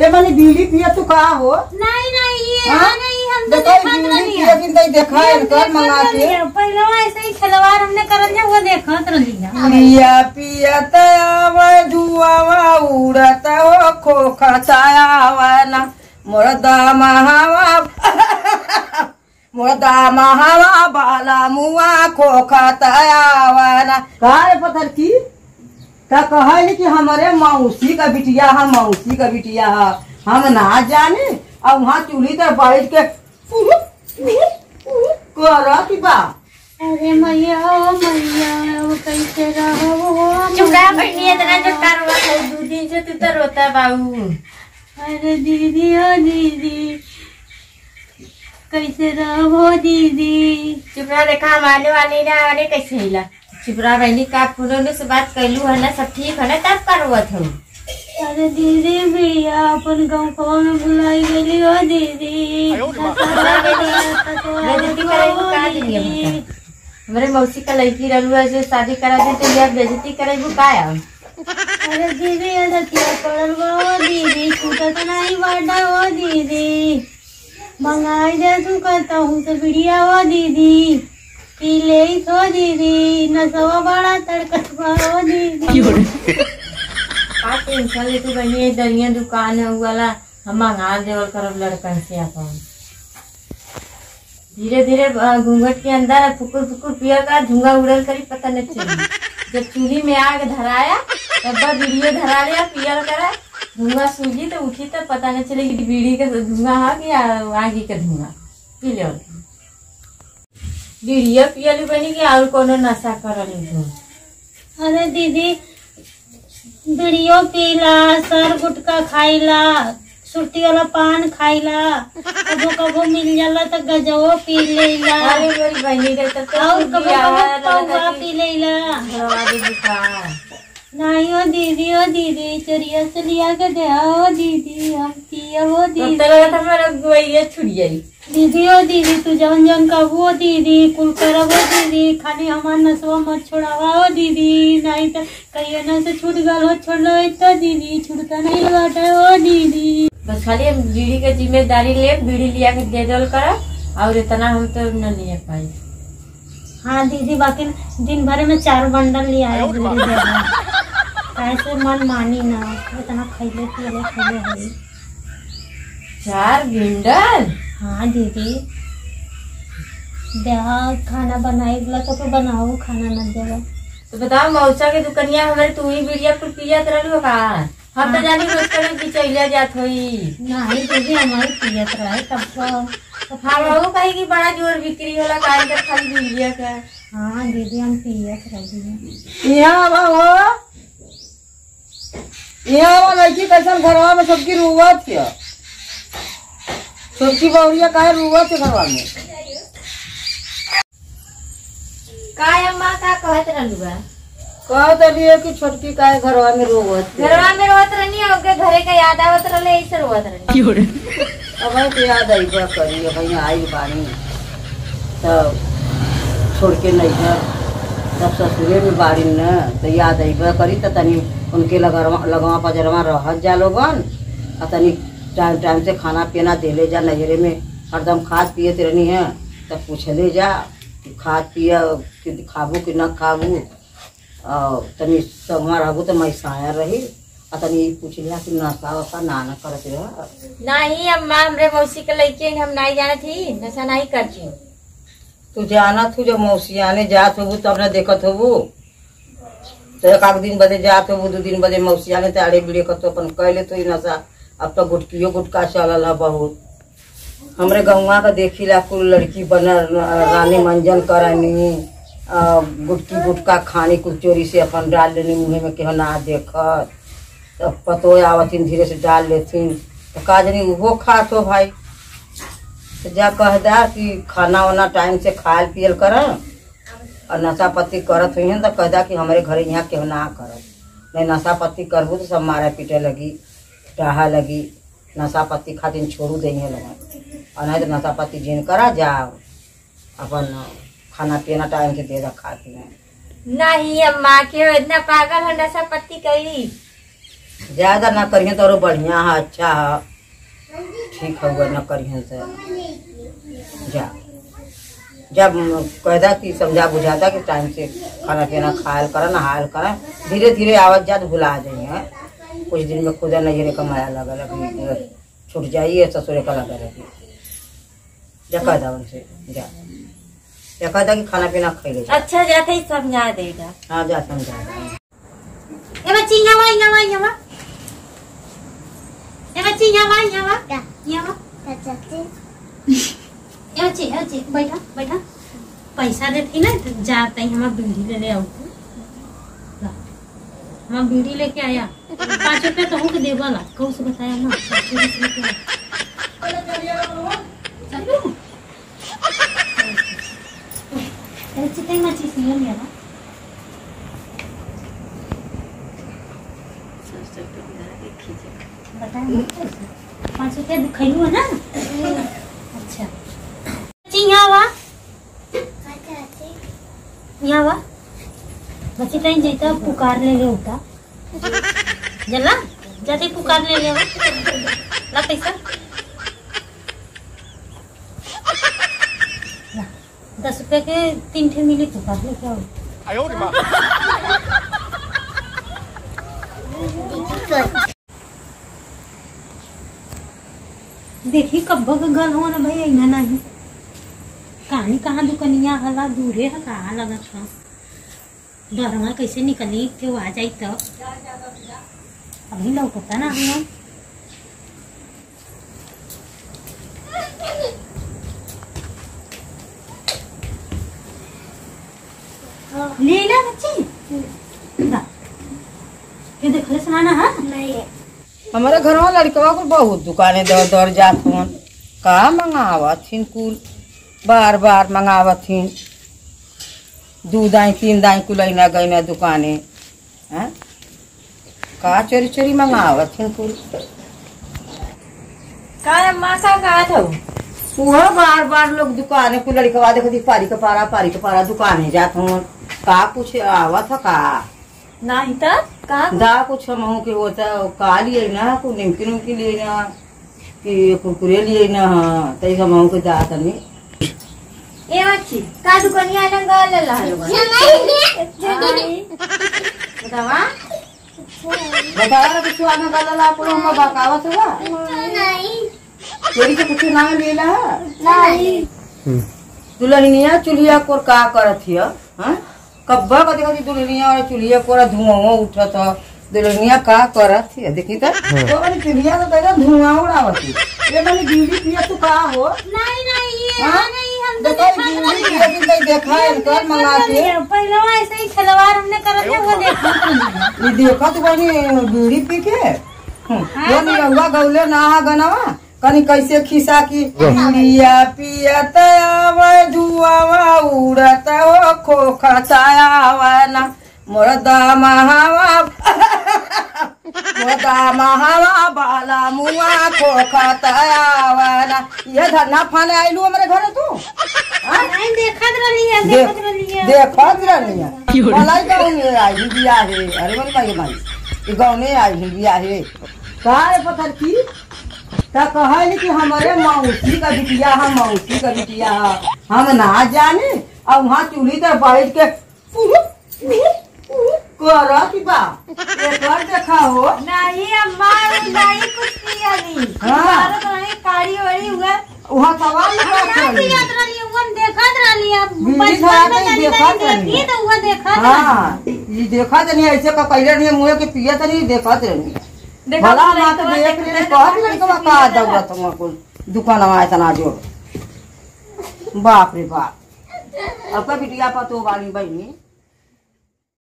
ये माने बीड़ी पिया तू का हो नहीं नहीं ये नहीं हम तो देखा लेकिन नहीं देखा कर मंगा के पहले ऐसे ही खिलवाड़ हमने करन जा वो देखत रहिया पिया पिया तवा जुआवा उड़त हो खोखा छायावाला मोरदा महावा बाला मुआ खोखा छायावाला काय पत्थर की कहल कि हमारे मौसी का बिटिया है मौसी का बिटिया है हम ना जाने और वहाँ चूल्ही तर बैठ के अरे मैया मैया कैसे दो दिन से तू तो रोता बाबू अरे दीदी ओ दीदी कैसे रहो दीदी चुपरा देखा माने वाली ना अरे कैसे हिला चिपरा बहनी का फूलों से बात कैलू है ना सब ठीक है ना तब करवत हो अरे दीदी भैया अपन गाँव को में बुलाई गई हो दीदी हमारे मौसी का लड़की रहू है जो शादी करा दे तो यह बेजती करेबू का अरे दीदी दीदी छूटा तो नहीं बढ़ा हो दीदी मंगाई जा तू कहता हूँ तो बिड़िया हो दीदी ले सो दीदी नसवा बड़ा तड़कवा हो दीदी आप टेंशन ले तू बनिए दरिया दुकान है वाला हम मंगा देवल करब लड़कन से अपन धीरे धीरे घूंघट के अंदर फुकुर फुकुर पिया का धुंगा उड़ल करी पता नहीं चली जब चूल्ही में आग धराया तब बीड़ियो धरा लिया पियल करा धुआं सूझी तो उठी तो पता नहीं चले कि बीड़ी का धुआं है कि आगी का धुआं पी ले बीड़िया पियलू बनी की और कोनो नशा करलू अरे दीदी बीड़ियो पीला सर गुटका खाइला सुर्ती वाला पान खाइला कबो कबो मिल जाला तो गजवो पी लेला अरे मेरी बहनी रे तो और कबो कबो पी लेला नहीं ओ दीदी चोरिया से लिया के दे ओ दीदी हम पिया हो दीदी तेरा हमारा गोइया छुड़िया दीदी ओ दीदी तू जवन जवन का वो दीदी कुल करो दीदी खाने हमार नसवा मत छोड़ावा हो दीदी नहीं तो कहियो ना से छूट गल हो छोड़ो तो दीदी छूटता नहीं लौटे हो दीदी बस खाली बीड़ी के जिम्मेदारी ले बीड़ी लिया के दे दल करो और इतना हम तो न ले पाए हाँ दीदी बाकी दिन भर में 4 बंडल लिया है ऐसे मन मानी ना इतना खैले पियले खैले हई 4 बंडल हाँ दीदी देहा खाना बनाए तो फिर बनाओ खाना न देगा तो बताओ मौसा के दुकनिया हमारे तू ही बीड़िया पर पिया तरलू का हम तो जाने रोज करे बिचैला जात होई नहीं दीदी हमारी पिया तरह तब तो हमहू कहे कि बड़ा जोर बिक्री होला काल के खाली बीड़िया का हाँ दीदी हम पिया तरह यहाँ बाबू यहाँ वाला लड़की कैसन घरवा में सबकी रुआत क्या सबकी बहुरिया काहे रुआ के घरवा में काहे अम्मा का कहत रहलुआ कहत रहिए कि छोटकी काहे घरवा में रोवत रहनी ओके घरे का याद आवत रहले ऐसे रोवत रहनी अब है तो याद आई बा करियो भई आई बानी तो छोड़ के नहीं है तब ससुरे में बाड़ी न तो याद आई बा करी त तनी उनके लगवा पजरवा रहत जा लोगन आ तनी टाइम टाइम से खाना पीना दे ले जा नजरे में हरदम खाद पिए रहनी है तब पूछ ले जा खाद पिया कि खाबू कि ना खाबू और तनी सगमा रहबू तो मैसाया रही आ तनी पूछ लिया कि नशा वसा ना ना करते रह नहीं अम्मा हमरे मौसी के लइके हम नहीं जाना थी नशा नहीं करती तू जाना तू जब मौसी आने जात होबू तब न देखत होबू तो एक आध दिन बदे जात होबू 2 दिन बदे मौसी आने तो आड़े बीड़े कतो अपन कह ले तो नशा अब तो गुटकियों गुटका चलल है बहुत हमरे गौवा का देखी ला कुल लड़की बनल रानी मंजन करानी गुटकी गुटका खानी कुल चोरी से अपन डाल लेनी मुँह में केह ना देख तो पतो आवथिन धीरे से डाल लेथिन तो का जनी वो खात हो भाई तो जा कहदा कि खाना वाना टाइम से खायल पियल कर और नशा पत्ती करत हुई तो कहदा कि हमारे घरे यहाँ केह ना करब नहीं नशा पत्ती करबू तो सब मारे पीटे लगी चाह लगी नशा पत्ती खातिर छोड़ू देंगे लोग और नहीं तो नशा पत्ती जिन करा जाओ अपन खाना पीना टाइम से दे रखा नहीं अम्मा क्यों इतना पागल है नशा पत्ती करी ज्यादा ना करिए तो बढ़िया है, अच्छा है, ठीक होगा ना करिए तो जा जब कैदा कि समझा बुझाता कि टाइम से खाना पीना खायल कर नहायल कर, धीरे धीरे आवत जात भुला जाइए। कुछ दिन में खुदा नजरे कमाया लगल छूट जाइए ससुरे का लगा लगी जका था उनसे जा जका था कि खाना पीना खा ले। अच्छा जाते ही समझा देगा। हाँ जा समझा देगा। ये बैठा बैठा पैसा देती ना जाते ही हम बीड़ी ले ले आओ, हम बीड़ी लेके आया 5 रुपया कहूँ के देवा ना कहूँ से बताया ना चिकन मछली सीन लिया ना बताया 5 रुपया दिखाई हुआ ना। अच्छा बच्ची कहीं जाता पुकार ले ले उठा जला जाते पुकार ले ले ला पैसा 10 रुपया के 3 ठे मिली पुकार ले क्या देखी कब्बा का गल हो ना भाई इना नहीं कहानी कहाँ दुकनिया हला दूरे है कहाँ लगा था बरमा कैसे निकली थे वो आ जाए तो अभी लौटता ना हम ले ला बच्ची ये देख ले सुनाना है नहीं हमारा घर वाला लड़कवा को बहुत दुकानें दौड़ दौड़ जाते हैं कहाँ मंगावत थीन कुल बार बार मंगावत थीन 2 दाई 3 दाई कुल ना गई ना दुकाने का चोरी चोरी मंगावत थीन कुल का मासा का था वह बार बार लोग दुकाने कुल लड़कवा देखती पारी का पारा दुकाने जात हूँ का कुछ आवत है का नहीं तो दा कुछ हमहू के होता का लिए ना को निमकिन के लिए ना कि कुरकुरे लिए ना तई हमहू के दात में ए अच्छी का दुकानिया लंगा लला नहीं बतावा बतावा कुछ आना गलला आपन हम बकावत हुआ नहीं चोरी के कुछ ना लेला नहीं दुल्हनिया चुलिया को का करथिया हां कब्बा का देखती दुल्हनिया और चुलिया पूरा धुआं उठत दुल्हनिया का करत देखी तो चुलिया तो तेरा धुआं उड़ावती ये माने बीड़ी पिया तो का हो नहीं नहीं ये नहीं हम देखो बीड़ी पिया तो देखा कर मंगा के पहले ऐसे ही खलवाड़ हमने करत वो देखा ये देखो तो बनी बीड़ी पी के ये नहीं हुआ गौले ना गनावा कनी कैसे खिसा की पिया पिया तया धुआवा उड़ता हो खोखा ना मुर्दा महावा बाला मुआ खोखा तयावना ये धरना फाने आयलू हमारे घर तू नहीं देखत रहनी है देखत रहनी है मलाई गाँव में आई बिया है अरे मन का ये माई गाँव में आई बिया है कहाँ पत्थर की कहल कि हमारे मौसी का बिटिया है मौसी का बिटिया हम ना जाने अब वहाँ चूल्ही तर बैठ के देखा हो नहीं अम्मा नहीं कुछ पिया नहीं कारी वाली हुआ वहाँ सवाल देखा नहीं ऐसे का पहले नहीं मुँह के पिया तो नहीं देखा नहीं भला मां तो देख ले कहत लड़का का दौरा तुम को दुकान में इतना जोड़ बाप रे बाप अब का बिटिया पतो वाली बहनी।